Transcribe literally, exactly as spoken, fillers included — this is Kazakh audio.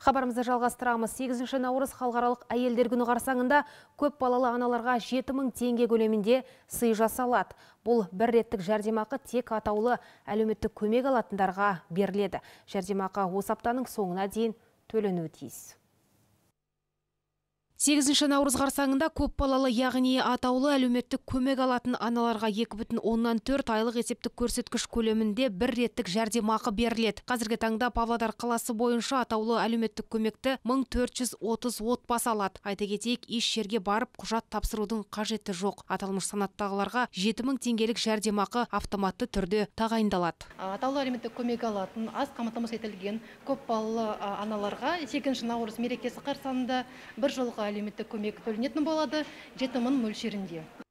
Хабарымызды жалғастырамыз. сегізінші наурыз халықаралық әйелдер күні қарсаңында көп балалы аналарға жеті мың теңге көлемінде сый жасалады. Бұл бір реттік жәрдемақы тек атаулы әлеуметтік көмек алатындарға беріледі. Жәрдемақы осы аптаның соңына дейін төленуі тиіс. сегізінші наурыз қарсаңында көп балалы, яғни атаулы әлеуметтік көмек алатын аналарға екі бүтін оннан төрт айлық есептік көрсеткіш көлемінде бір реттік жәрдемақы беріледі. Қазіргі таңда Павлодар қаласы бойынша атаулы әлеуметтік көмекті мың төрт жүз отыз отбасы алады. Айта кетейік, еш жерге барып құжат тапсырудың қажеті жоқ. Аталмыш санаттағыларға жеті мың теңгелік жәрдемақы автоматты түрде тағайындалады. Атаулы әлеуметтік көмек алатын аз қамтамасыз етілген көп балалы аналарға сегізінші наурыз мерекесі қарсаңында бір жолғы әлеуметтік көмек төленетін болады жеті мың мөлшерінде.